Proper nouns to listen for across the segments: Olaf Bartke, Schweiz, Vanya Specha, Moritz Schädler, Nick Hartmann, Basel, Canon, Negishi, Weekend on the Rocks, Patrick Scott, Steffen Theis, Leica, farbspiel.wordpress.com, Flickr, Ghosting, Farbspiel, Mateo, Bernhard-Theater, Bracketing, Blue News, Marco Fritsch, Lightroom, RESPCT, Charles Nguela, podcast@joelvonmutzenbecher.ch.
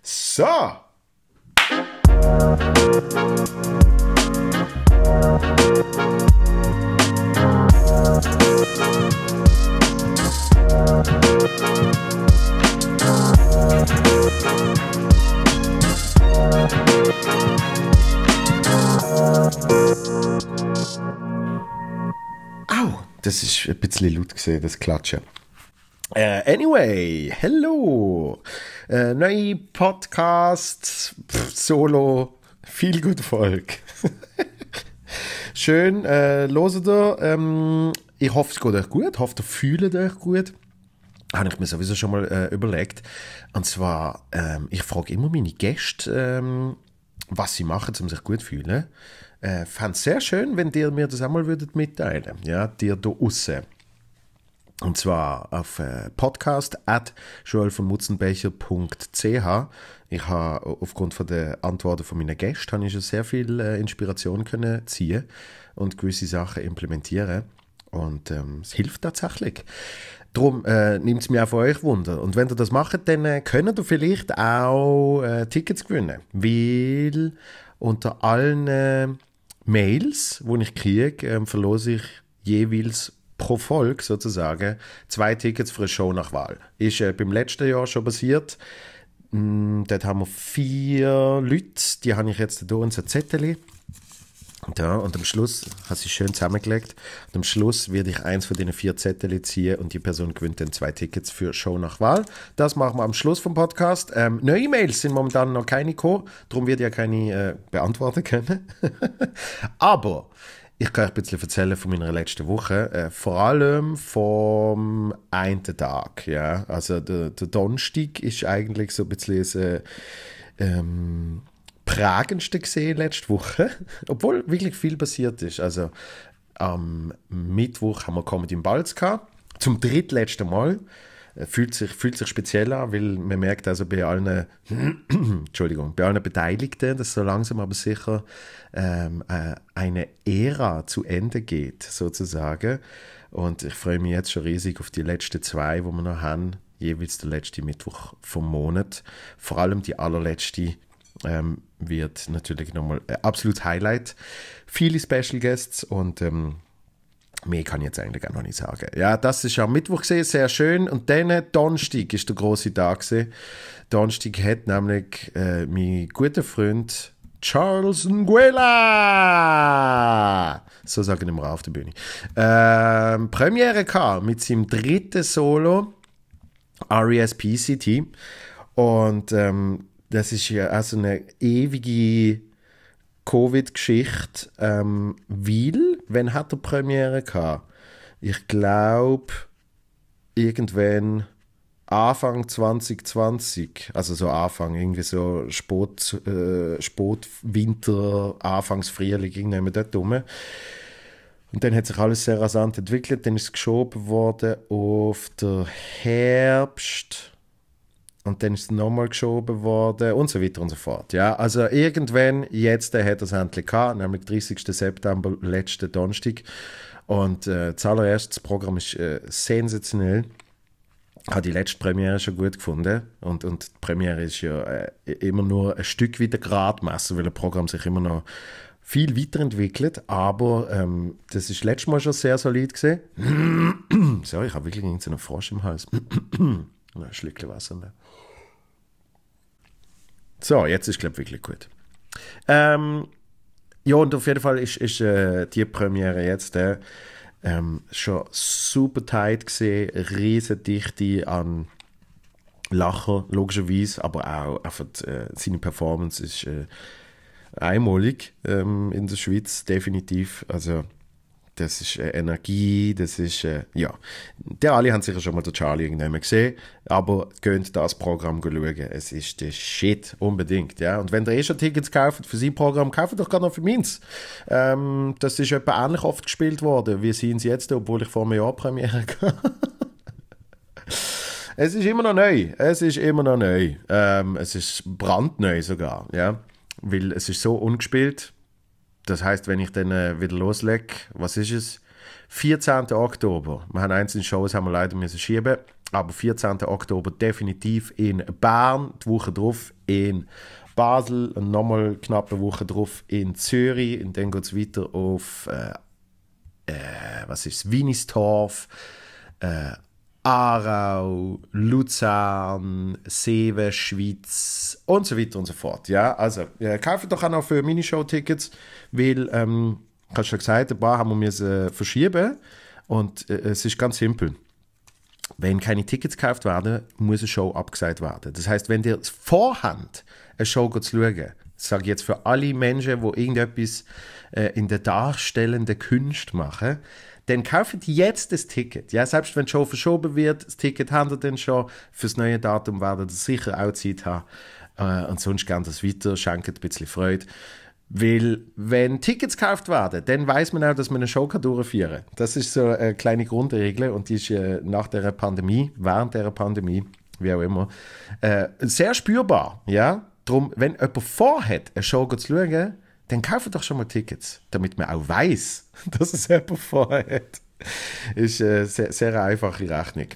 So. Au, das ist ein bisschen laut gewesen, das Klatschen. Anyway, hello. Neue Podcast, Solo, viel gut Volk. Schön, hört ihr. Ich hoffe, es geht euch gut, hoffe, ihr fühlt euch gut. Habe ich mir sowieso schon mal überlegt. Und zwar, ich frage immer meine Gäste, was sie machen, um sich gut zu fühlen. Fände es sehr schön, wenn ihr mir das einmal würdet mitteilen, ja, dir da aussen. Und zwar auf podcast@joelvonmutzenbecher.ch. Ich habe aufgrund von der Antworten von meinen Gästen habe ich schon sehr viel Inspiration können ziehen und gewisse Sachen implementieren. Und es hilft tatsächlich. Darum nimmt es mich auch von euch Wunder. Und wenn ihr das macht, dann könnt ihr vielleicht auch Tickets gewinnen. Weil unter allen Mails, die ich kriege, verlose ich jeweils pro Folge sozusagen 2 Tickets für eine Show nach Wahl. Ist beim letzten Jahr schon passiert. Dort haben wir 4 Leute, die habe ich jetzt hier in so Zettel. Ja, und am Schluss, hast du schön zusammengelegt, und am Schluss werde ich eins von diesen 4 Zettel ziehen und die Person gewinnt dann 2 Tickets für Show nach Wahl. Das machen wir am Schluss vom Podcast. Neue Mails sind momentan noch keine gekommen, darum werde ich ja keine beantworten können. Aber ich kann euch ein bisschen erzählen von meiner letzten Woche, vor allem vom einen Tag. Ja? Also der Donnerstag ist eigentlich so ein bisschen das prägendste gesehen letzte Woche, obwohl wirklich viel passiert ist. Also am Mittwoch haben wir Comedy im Balz gehabt, zum drittletzten Mal. Fühlt sich speziell an, weil man merkt also bei allen, bei allen Beteiligten, dass so langsam aber sicher eine Ära zu Ende geht, sozusagen. Und ich freue mich jetzt schon riesig auf die letzten 2, die wir noch haben, jeweils der letzte Mittwoch vom Monat. Vor allem die allerletzte wird natürlich nochmal ein absolutes Highlight. Viele Special Guests und mehr kann ich jetzt eigentlich auch noch nicht sagen. Ja, das ist am Mittwoch gesehen, sehr schön. Und dann Donnerstag ist der grosse Tag gewesen. Donnerstag hat nämlich mein guter Freund Charles Nguela, so sagen wir auf der Bühne, Premiere gehabt mit seinem dritten Solo RESPCT. Und das ist ja auch so eine ewige Covid-Geschichte, weil, wann hat er Premiere gehabt? Ich glaube, irgendwann Anfang 2020, also so Anfang, irgendwie so Sport, Winter, Anfangs Frühling, irgendwie haben wir dort rum. Und dann hat sich alles sehr rasant entwickelt, dann ist es geschoben worden auf den Herbst. Und dann ist es nochmal geschoben worden und so weiter und so fort. Ja, also irgendwann, jetzt hat er es endlich gehabt, nämlich 30. September, letzten Donnerstag. Und zuallererst, das Programm ist sensationell. Ich habe die letzte Premiere schon gut gefunden. Und die Premiere ist ja immer nur ein Stück wieder Gradmesser, weil das Programm sich immer noch viel weiterentwickelt. Aber das ist letztes Mal schon sehr solid gewesen. Sorry, ich habe wirklich einen Frosch im Hals. Ein Schlückchen Wasser mehr. So, jetzt ist, glaube ich, wirklich gut. Ja, und auf jeden Fall ist die Premiere jetzt schon super tight gesehen, riesen Dichte an Lacher, logischerweise, aber auch einfach seine Performance ist einmalig in der Schweiz, definitiv. Also, das ist Energie, das ist, ja. Die alle haben sicher schon mal den Charlie irgendwann gesehen, aber könnt das Programm schauen. Es ist der Shit, unbedingt, ja. Und wenn ihr schon Tickets kauft für sein Programm, kauft doch gerade noch für meins. Das ist etwa ähnlich oft gespielt worden, wie sind sie jetzt, obwohl ich vor einem Jahr Premiere hatte. Es ist immer noch neu, es ist immer noch neu. Es ist brandneu sogar, ja. Weil es ist so ungespielt. Das heisst, wenn ich dann wieder loslege, was ist es? 14. Oktober. Wir haben einzelne Shows, haben wir leider müssen schieben. Aber 14. Oktober definitiv in Bern, die Woche drauf in Basel und nochmal knapp eine Woche drauf in Zürich. Und dann geht es weiter auf Wienistorf, Aarau, Luzern, Seewe, Schweiz und so weiter und so fort. Ja, also kauft doch auch noch für Minishow-Tickets, weil, ich habe schon gesagt, ein paar haben wir verschieben und es ist ganz simpel. Wenn keine Tickets gekauft werden, muss eine Show abgesagt werden. Das heißt, wenn ihr vorhabt, eine Show zu schauen, das sage ich jetzt für alle Menschen, die irgendetwas in der darstellenden Kunst machen, dann kauft jetzt das Ticket. Ja, selbst wenn die Show verschoben wird, das Ticket habt ihr dann schon. Für das neue Datum werdet ihr sicher auch Zeit haben. Und sonst geht das weiter, schenkt ein bisschen Freude. Weil, wenn Tickets gekauft werden, dann weiß man auch, dass man eine Show durchführen kann. Das ist so eine kleine Grundregel und die ist nach der Pandemie, während der Pandemie, wie auch immer, sehr spürbar. Ja? Darum, wenn jemand vorhat, eine Show zu schauen, dann kauft doch schon mal Tickets, damit man auch weiß, dass es jemand vorhat. Ist eine sehr, sehr einfache Rechnung.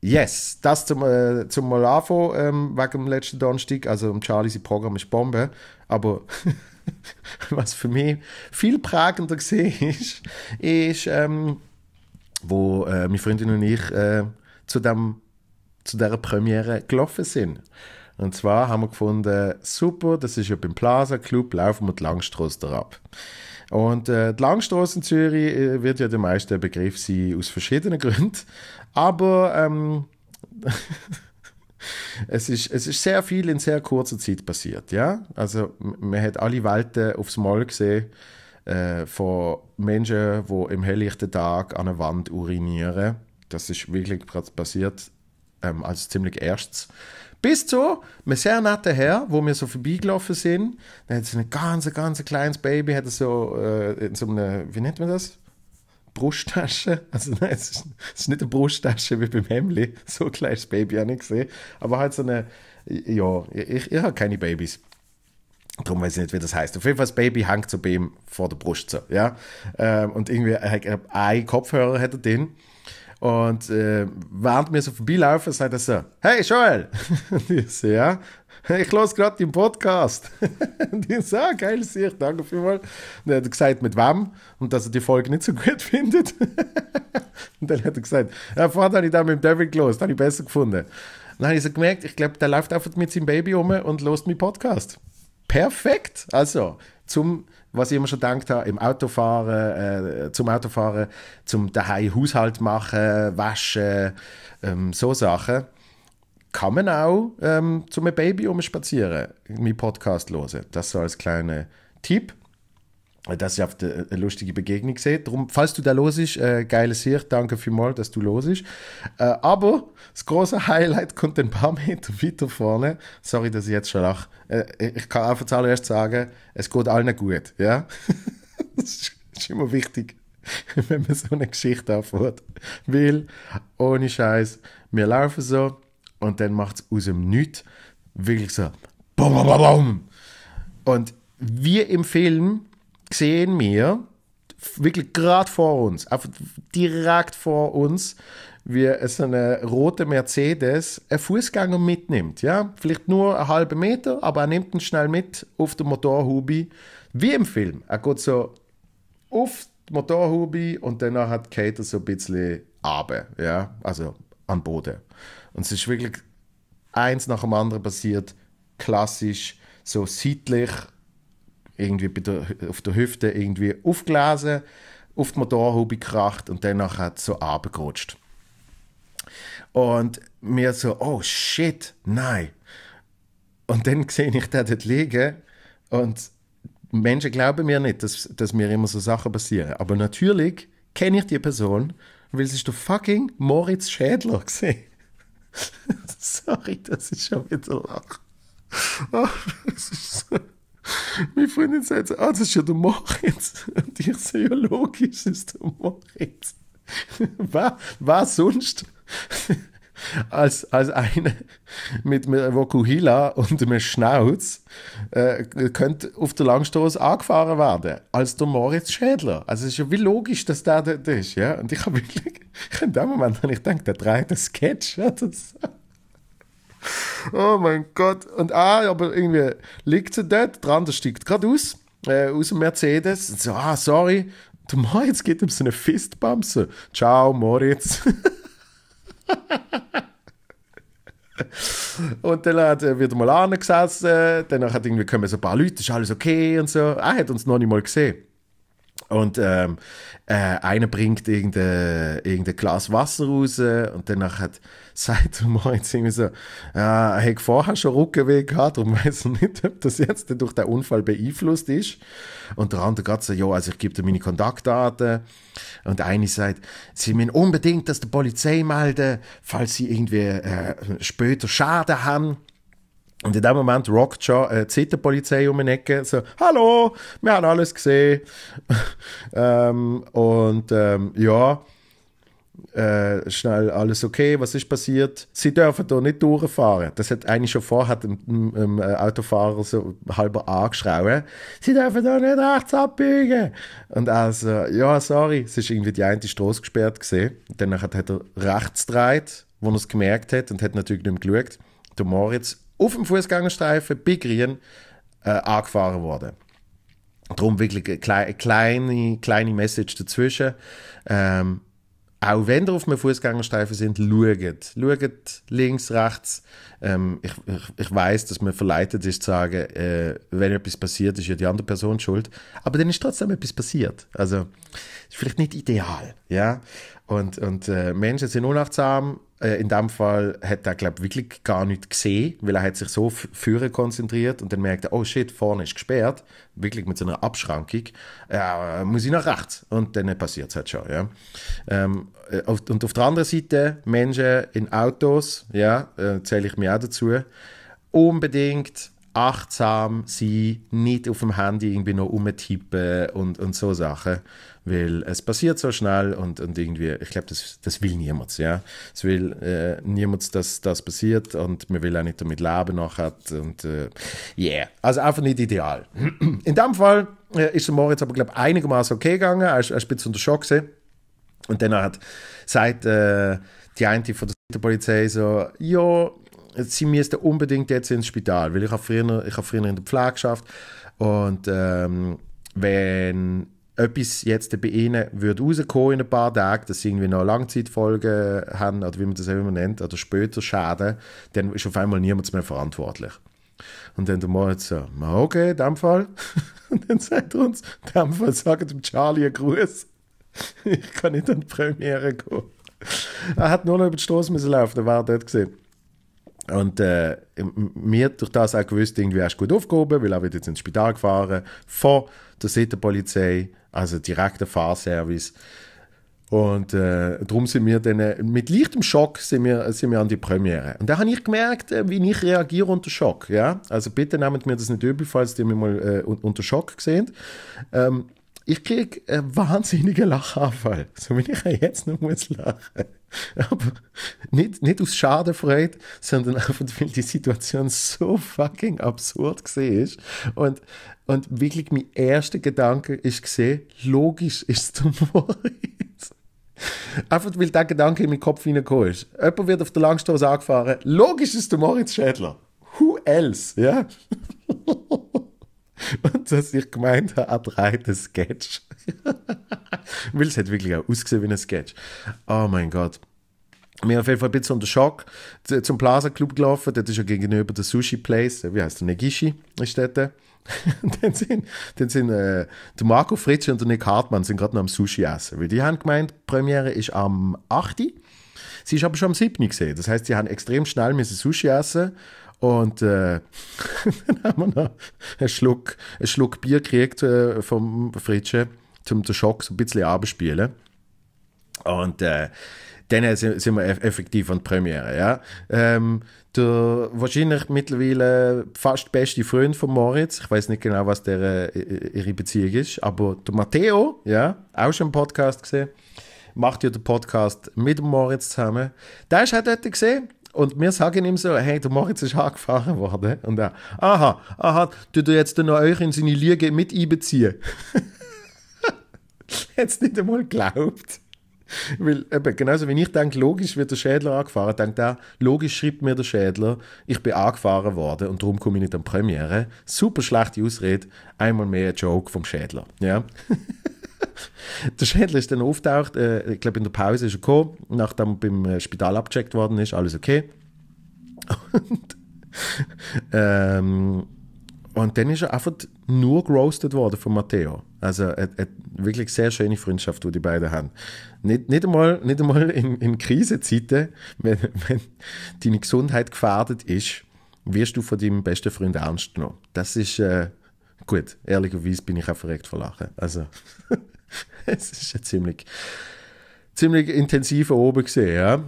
Yes, das zum mal anfangen, wegen dem letzten Donnerstag. Also Charlie, sein Programm ist Bombe. Aber was für mich viel prägender gesehen ist, wo meine Freundin und ich zu dieser Premiere gelaufen sind. Und zwar haben wir gefunden, super, das ist ja beim Plaza Club, laufen wir die Langstrasse ab. Und die Langstrasse in Zürich wird ja der meiste Begriff sein, aus verschiedenen Gründen. Aber es ist sehr viel in sehr kurzer Zeit passiert. Ja? Also man hat alle Welten aufs Mal gesehen, von Menschen, die im helllichten Tag an einer Wand urinieren. Das ist wirklich passiert, als ziemlich erstes. Bis zu einem sehr netten Herr, wo wir so vorbeigelaufen sind. Dann hat so ein ganz kleines Baby, hat so in so einem, wie nennt man das? Brusttasche. Also nein, es ist nicht eine Brusttasche wie beim Hemli. So ein kleines Baby habe ich nicht gesehen. Aber halt so eine, ja, ich habe keine Babys. Darum weiß ich nicht, wie das heißt. Auf jeden Fall, das Baby hängt so bei ihm vor der Brust. So, ja? Und irgendwie ein Kopfhörer hat er drin. Und während wir so vorbeilaufen, sagt er so, «Hey, Joel!» Und ich so, «Ja, ich höre gerade deinen Podcast.» Und ich so, «Ah, geil, sicher, danke vielmals.» Und er hat gesagt, mit wem? Und dass er die Folge nicht so gut findet. Und dann hat er gesagt, «Ja, vorhin habe ich da mit dem David gehört, das habe ich besser gefunden.» Und dann habe ich so gemerkt, ich glaube, der läuft einfach mit seinem Baby rum und hört meinen Podcast. Perfekt! Also, was ich immer schon gedacht habe, zum Autofahren, zum daheim Haushalt machen, waschen, so Sachen, kann man auch zu einem Baby umspazieren, meinen Podcast hören. Das so als kleiner Tipp, dass ich auf eine lustige Begegnung sehe. Darum, falls du da hörst, geiles Hirsch, danke vielmals, dass du hörst. Aber das große Highlight kommt ein paar Meter weiter vorne. Sorry, dass ich jetzt schon lache. Ich kann einfach zuallererst sagen, es geht allen gut. Ja? Das ist immer wichtig, wenn man so eine Geschichte anfängt. Weil, ohne Scheiß, wir laufen so und dann macht es aus dem Nichts wirklich so bum, bum, bum, bum. Und wie im Film sehen wir, wirklich gerade vor uns, einfach direkt vor uns, wie so eine rote Mercedes einen Fußgänger mitnimmt. Ja? Vielleicht nur einen halben Meter, aber er nimmt ihn schnell mit auf der Motorhaube, wie im Film. Er geht so auf die Motorhaube und danach hat Kater so ein bisschen runter, ja, also an den Boden. Und es ist wirklich eins nach dem anderen passiert, klassisch, so seitlich, irgendwie auf der Hüfte irgendwie aufgelesen, auf die Motorhaube gekracht und danach hat es so runtergerutscht. Und mir so, oh shit, nein. Und dann sehe ich den dort liegen und Menschen glauben mir nicht, dass mir immer so Sachen passieren. Aber natürlich kenne ich die Person, weil es ist der fucking Moritz Schädler gesehen. Sorry, das ist schon wieder lach. Oh, das ist so... Meine Freundin sagt so, ah, das ist ja der Moritz. Und ich so, ja logisch, das ist der Moritz. Was sonst? als eine mit einem Vokuhila und einem Schnauz könnte auf der Langstrasse angefahren werden, als der Moritz Schädler. Also es ist ja wie logisch, dass der dort ist. Ja? Und ich habe wirklich, in dem Moment habe ich gedacht, der dreht einen Sketch. Oder so. Oh mein Gott. Und aber irgendwie liegt sie dort, der andere steigt gerade aus dem Mercedes. Und so, sorry, der Moritz geht um so eine Fistbump. Ciao, Moritz. Und dann hat er wieder mal angesessen, danach hat irgendwie kommen so ein paar Leute, ist alles okay und so. Er hat uns noch nicht mal gesehen. Und einer bringt irgendein Glas Wasser raus und danach sagt er mal jetzt irgendwie so, er hat vorher schon Rückenweh gehabt, darum weiß er nicht, ob das jetzt durch den Unfall beeinflusst ist. Und der andere geht so, ja, also ich gebe dir meine Kontaktdaten. Und einer sagt, sie müssen unbedingt das der Polizei melden, falls sie irgendwie später Schaden haben. Und in dem Moment rockt schon die Zitterpolizei um die Ecke, so, hallo, wir haben alles gesehen. Schnell alles okay, was ist passiert? Sie dürfen hier nicht durchfahren. Das hat eigentlich schon vorher dem Autofahrer so halber angeschrien. Sie dürfen hier nicht rechts abbiegen. Und also, ja, sorry, es ist irgendwie die eine Straße gesperrt gesehen. Danach hat er rechts gedreht, wo er es gemerkt hat und hat natürlich nicht mehr geschaut. Der Moritz auf dem Fußgängerstreifen bei Grün angefahren worden. Darum wirklich eine kleine Message dazwischen. Auch wenn ihr auf einem Fußgängerstreifen sind, schaut links, rechts. Ich weiß, dass man verleitet ist zu sagen, wenn etwas passiert, ist ja die andere Person schuld. Aber dann ist trotzdem etwas passiert. Also ist vielleicht nicht ideal, ja. Und Menschen sind unachtsam. In dem Fall hat er, glaube ich, wirklich gar nichts gesehen, weil er hat sich so vorne konzentriert und dann merkt er, oh shit, vorne ist gesperrt, wirklich mit so einer Abschrankung, muss ich nach rechts. Und dann passiert es halt schon. Ja. Und auf der anderen Seite, Menschen in Autos, ja, zähle ich mich auch dazu, unbedingt achtsam sein, nicht auf dem Handy irgendwie noch rumtippen und so Sachen, weil es passiert so schnell und irgendwie, ich glaube, das will niemand, ja. Es will niemand, dass das passiert und man will auch nicht damit leben nachher und also einfach nicht ideal. In dem Fall ist der Moritz aber, glaube ich, einigermaßen okay gegangen, er ist ein bisschen unter Schock gewesen. Und dann hat seit die eine von der Polizei so, ja, sie müssen unbedingt jetzt ins Spital, weil ich habe früher in der Pflege geschafft und wenn etwas jetzt bei ihnen würde rauskommen in ein paar Tagen, dass sie irgendwie noch Langzeitfolgen haben oder wie man das auch immer nennt, oder später Schäden, dann ist auf einmal niemand mehr verantwortlich. Und dann der Moritz so, okay, in dem Fall. Und dann sagt er uns, in dem Fall sagt dem Charlie einen Gruß. Ich kann nicht an die Premiere gehen. Er hat nur noch über die Straße laufen, er war dort gesehen. Und mir durch das auch gewusst, irgendwie hast du gut aufgehoben, weil er wird jetzt ins Spital gefahren, von der Sittenpolizei, also direkter Fahrservice. Und darum sind wir dann, mit leichtem Schock sind wir an die Premiere. Und da habe ich gemerkt, wie ich reagiere unter Schock. Ja? Also bitte nehmt mir das nicht übel, falls ihr mich mal unter Schock seht. Ich kriege einen wahnsinnigen Lachanfall. So wie ich jetzt noch muss lachen. Aber nicht aus Schadenfreude, sondern einfach, weil die Situation so fucking absurd war. Und wirklich mein erster Gedanke war, logisch ist der Moritz. Einfach, weil der Gedanke in meinen Kopf reingekommen ist. Jemand wird auf der Langstrasse angefahren, logisch ist der Moritz Schädler. Who else? Ja? Und dass ich gemeint habe, er dreht einen Sketch. Weil es hat wirklich auch ausgesehen wie ein Sketch. Oh mein Gott. Wir haben auf jeden Fall ein bisschen unter Schock zum Plaza Club gelaufen. Dort ist ja gegenüber der Sushi Place, wie heißt der, Negishi ist dort. Und dann sind der Marco Fritsch und der Nick Hartmann sind gerade noch am Sushi essen. Weil die haben gemeint, die Premiere ist am 8. Sie ist aber schon am 7. gesehen. Das heisst, sie haben extrem schnell müssen Sushi essen. Und dann haben wir noch einen Schluck Bier gekriegt vom Fritsche, um den Schock so ein bisschen abzuspielen. Und dann sind wir effektiv an der Premiere. Ja? Der wahrscheinlich mittlerweile fast beste Freund von Moritz, ich weiß nicht genau, was ihre Beziehung ist, aber der Mateo, ja, auch schon im Podcast gesehen. macht ja den Podcast mit dem Moritz zusammen. Der ist auch dort gesehen und wir sagen ihm so, hey, der Moritz ist angefahren worden. Und er, aha, tut er jetzt noch euch in seine Lüge mit einbeziehen? Jetzt nicht einmal geglaubt. Weil, eben, genauso wie ich denke, logisch wird der Schädler angefahren, denkt er, logisch schreibt mir der Schädler, ich bin angefahren worden und darum komme ich nicht an die Premiere. Super schlechte Ausrede, einmal mehr ein Joke vom Schädler. Ja. Der Schädler ist dann auftaucht, ich glaube in der Pause ist er gekommen, nachdem er beim Spital abgecheckt worden ist, alles okay. Und dann ist er einfach nur geroastet worden von Mateo. Also eine wirklich sehr schöne Freundschaft, die die beiden haben. Nicht einmal in Krisenzeiten, wenn deine Gesundheit gefährdet ist, wirst du von deinem besten Freund ernst genommen. Das ist gut. Ehrlicherweise bin ich auch verrückt vor Lachen. Also es ist ja ziemlich intensiv oben gesehen. Ja.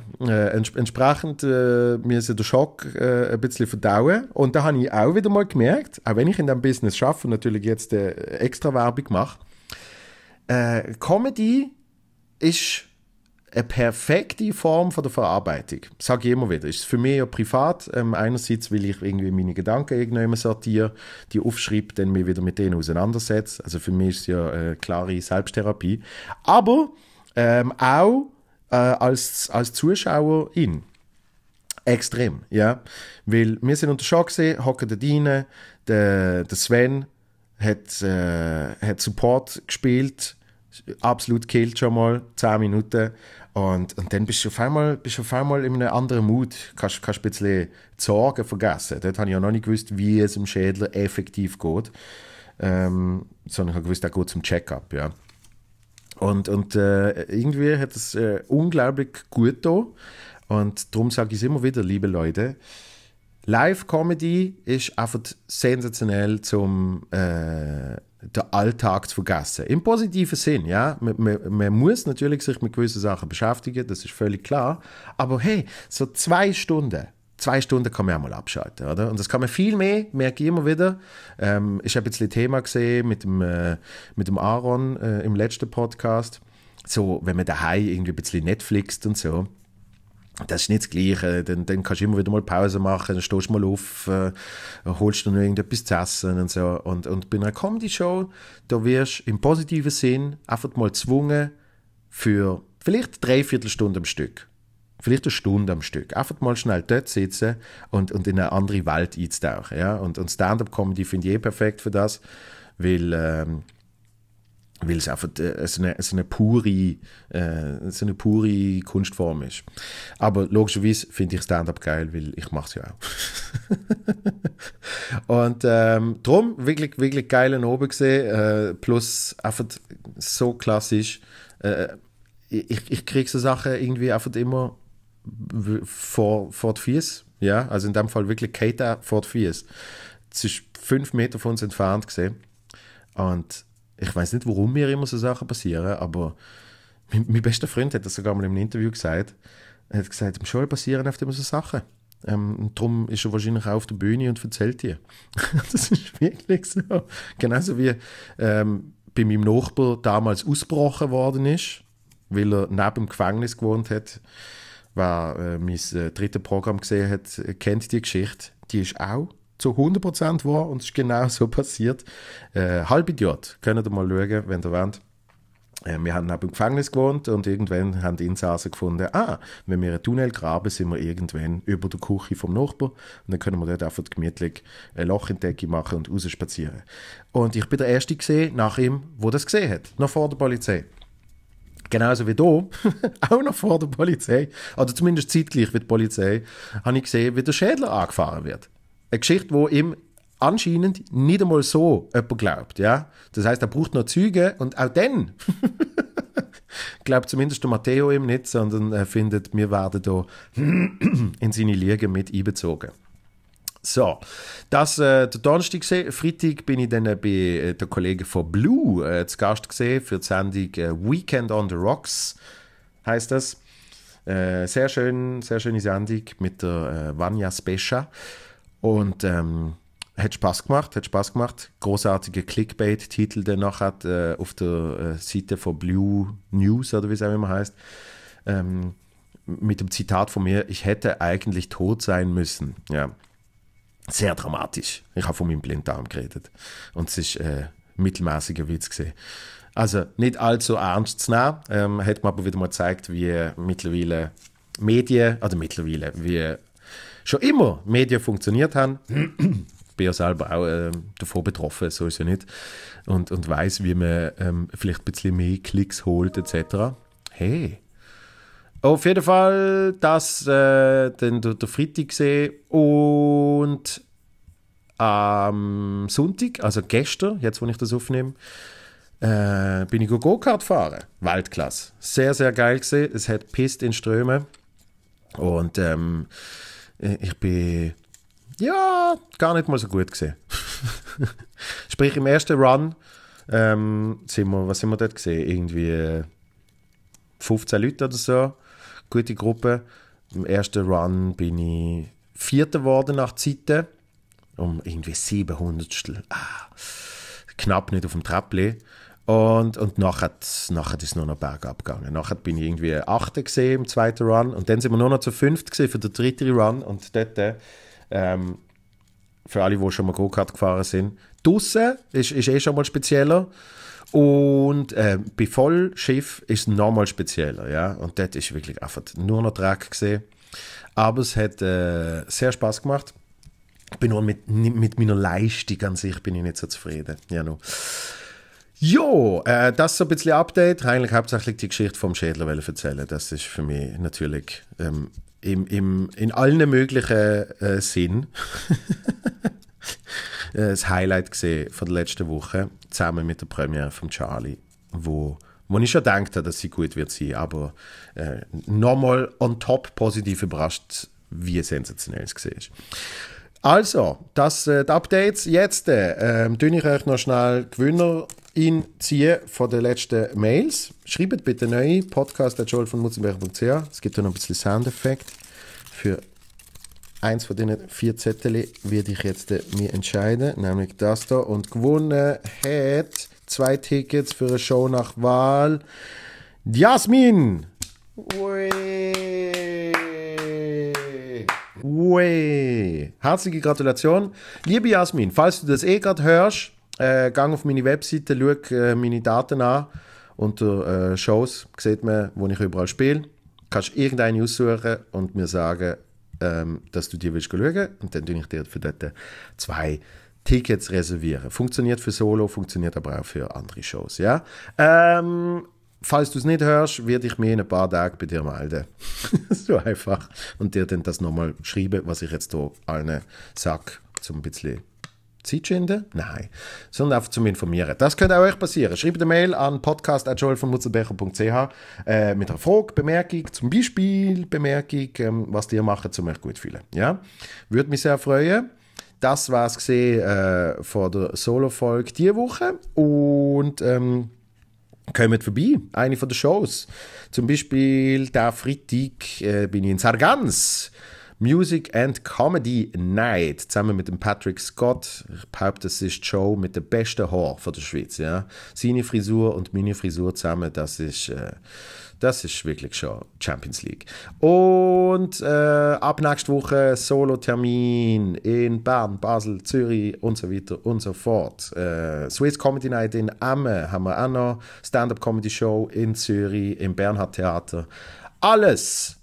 Entsprechend müssen den Schock ein bisschen verdauen. Und da habe ich auch wieder mal gemerkt, auch wenn ich in diesem Business arbeite und natürlich jetzt extra Werbung mache, Comedy ist eine perfekte Form von der Verarbeitung. Das sage ich immer wieder. Ist für mich ja privat. Einerseits will ich irgendwie meine Gedanken irgendwann sortieren, die aufschreibe, dann mich wieder mit denen auseinandersetze. Also für mich ist es ja eine klare Selbsttherapie. Aber auch als Zuschauerin. Extrem, ja. Weil wir sind unter Schock gesehen, hocken da rein, der Sven hat Support gespielt, absolut killt schon mal, 10 Minuten. Und dann bist du auf einmal in einem anderen Mut. Kannst ein bisschen Sorgen vergessen. Dort habe ich ja noch nicht gewusst, wie es dem Schädler effektiv geht. Sondern ich habe gewusst, er geht zum Check-up, ja. Und irgendwie hat es unglaublich gut getan. Und darum sage ich es immer wieder, liebe Leute, Live-Comedy ist einfach sensationell, um den Alltag zu vergessen. Im positiven Sinn, ja. Man muss natürlich sich mit gewissen Sachen beschäftigen, das ist völlig klar. Aber hey, so 2 Stunden kann man auch mal abschalten, oder? Und das kann man viel mehr, merke ich immer wieder. Ich habe ein bisschen Thema gesehen mit dem Aaron im letzten Podcast. So, wenn man daheim irgendwie ein bisschen Netflixt und so, das ist nicht das Gleiche. Dann kannst du immer wieder mal Pause machen, dann stehst du mal auf, holst du noch irgendetwas zu essen und so. Und bei einer Comedy-Show, da wirst du im positiven Sinn einfach mal gezwungen für vielleicht 3/4 Stunde am Stück. Vielleicht 1 Stunde am Stück. Einfach mal schnell dort sitzen und in eine andere Welt einzutauchen. Ja? Und Stand-up-Comedy finde ich perfekt für das, weil es einfach so eine pure Kunstform ist. Aber logischerweise finde ich Stand-up geil, weil ich mache es ja auch. Und darum wirklich, wirklich geil an oben gesehen, plus einfach so klassisch. Ich kriege so Sachen irgendwie einfach immer vor die Füße, ja, also in dem Fall wirklich Kate vor die Füße. Es ist 5 Meter von uns entfernt gesehen und ich weiß nicht, warum mir immer so Sachen passieren, aber mein bester Freund hat das sogar mal im Interview gesagt, er hat gesagt, im Schule passieren oft immer so Sachen. Darum ist er wahrscheinlich auch auf der Bühne und erzählt dir. Das ist wirklich so. Genauso wie bei meinem Nachbar damals ausgebrochen worden ist, weil er neben dem Gefängnis gewohnt hat, wer mein drittes Programm gesehen hat, kennt die Geschichte. Die ist auch zu 100% wahr und es ist genau so passiert. Halbidiot, könnt ihr mal schauen, wenn ihr wollt. Wir haben neben dem Gefängnis gewohnt und irgendwann haben die Insassen gefunden, wenn wir einen Tunnel graben, sind wir irgendwann über der Küche vom Nachbarn und dann können wir dort einfach gemütlich ein Loch in die Decke machen und rausspazieren. Und ich bin der Erste gesehen nach ihm, der das gesehen hat, noch vor der Polizei. Genauso wie hier, auch noch vor der Polizei, oder zumindest zeitgleich wie die Polizei, habe ich gesehen, wie der Schädler angefahren wird. Eine Geschichte, die ihm anscheinend nicht einmal so jemand glaubt. Ja? Das heisst, er braucht noch Zeugen und auch dann glaubt zumindest der Matteo ihm nicht, sondern er findet, wir werden hier in seine Lüge mit einbezogen. So, das der Donnerstag gesehen. Freitag bin ich dann bei den Kollegen von Blue zu Gast gesehen für die Sendung Weekend on the Rocks, heisst das. Sehr schöne Sendung mit der Vanya Specha. Und Hat Spaß gemacht. Großartiger Clickbait-Titel, der noch hat, auf der Seite von Blue News, oder wie es auch immer heißt, mit dem Zitat von mir: Ich hätte eigentlich tot sein müssen. Ja, sehr dramatisch. Ich habe von meinem Blinddarm geredet. Und es ist mittelmäßiger Witz gewesen. Also nicht allzu ernst zu nehmen. Hat mir aber wieder mal gezeigt, wie mittlerweile Medien, oder mittlerweile, wie schon immer Medien funktioniert haben. Ich bin ja selber auch davon betroffen, so ist ja nicht. Und weiss, wie man vielleicht ein bisschen mehr Klicks holt, etc. Hey. Auf jeden Fall, das den Freitag gesehen und am Sonntag, also gestern, jetzt wo ich das aufnehme, bin ich Go-Kart fahren. Weltklasse. Sehr, sehr geil gesehen. Es hat gepisst in Strömen. Und ich bin... ja, gar nicht mal so gut gesehen. Sprich, im ersten Run sind wir dort gesehen? Irgendwie 15 Leute oder so. Gute Gruppe. Im ersten Run bin ich Vierter geworden nach Zeiten. Um irgendwie 700stel. Knapp nicht auf dem Treppli. Und nachher ist es nur noch bergab gegangen. Nachher bin ich irgendwie Achter gesehen im zweiten Run. Und dann sind wir nur noch zu Fünft gesehen für den dritten Run. Und dort... für alle, die schon mal Go-Kart gefahren sind. Draussen ist eh schon mal spezieller. Und bei Vollschiff ist es nochmal spezieller. Ja? Und das ist wirklich einfach nur noch Dreck gesehen. Aber es hat sehr Spaß gemacht. Ich bin nur mit meiner Leistung an sich bin ich nicht so zufrieden. Ja, no. Jo, das ist so ein bisschen Update. Eigentlich hauptsächlich die Geschichte vom Schädler erzählen. Das ist für mich natürlich... in allen möglichen Sinn das Highlight gesehen von der letzten Woche, zusammen mit der Premiere von Charlie, wo ich schon gedacht habe, dass sie gut wird sein, aber nochmal on top positiv überrascht, wie sensationell es gesehen ist. Also, die Updates. Jetzt tue ich euch noch schnell Gewinner ziehen von den letzten Mails. Schreibt bitte neu podcast@joelvonmutzenbecher.ch. Es gibt hier noch ein bisschen Soundeffekt. Für eins von diesen 4 Zettel werde ich jetzt mir entscheiden, nämlich das da. Und gewonnen hat 2 Tickets für eine Show nach Wahl. Jasmin! Ui. Herzliche Gratulation. Liebe Jasmin, falls du das gerade hörst, gang auf meine Webseite, schau meine Daten an. Unter Shows sieht man, wo ich überall spiele. Kannst irgendeine aussuchen und mir sagen, dass du dir willst schauen. Und dann tue ich dir für dort 2 Tickets reservieren. Funktioniert für Solo, funktioniert aber auch für andere Shows. Ja? Falls du es nicht hörst, werde ich mich in ein paar Tagen bei dir melden. So einfach. Und dir dann das nochmal schreiben, was ich jetzt hier allen sage, zum ein bisschen Zeit schinden? Nein. Sondern einfach zum Informieren. Das könnte auch euch passieren. Schreibt eine Mail an podcast@joelvonmutzenbecher.ch mit einer Frage, Bemerkung, zum Beispiel Bemerkung, was ihr macht, um euch gut zu fühlen. Ja? Würde mich sehr freuen. Das war es von der Solo-Folge diese Woche. Und... kommt vorbei, eine von den Shows. Zum Beispiel der Freitag bin ich in Sargans. Music and Comedy Night, zusammen mit dem Patrick Scott. Ich behaupte, das ist die Show mit den besten Haaren von der Schweiz. Ja? Seine Frisur und meine Frisur zusammen, das ist wirklich schon Champions League. Und ab nächste Woche Solo-Termin in Bern, Basel, Zürich und so weiter und so fort. Swiss Comedy Night in Amme haben wir auch noch. Stand-Up-Comedy-Show in Zürich, im Bernhard-Theater. Alles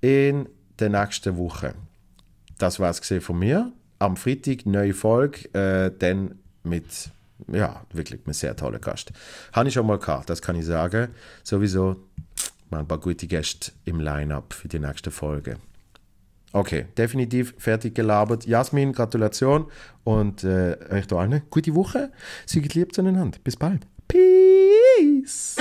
in der nächsten Woche. Das war es von mir. Am Freitag neue Folge, dann mit wirklich einem sehr tollen Gast. Habe ich schon mal gehabt, das kann ich sagen. Sowieso mal ein paar gute Gäste im Line-Up für die nächste Folge. Okay, definitiv fertig gelabert. Jasmin, Gratulation und euch da allen gute Woche. Seid lieb zueinander. Bis bald. Peace!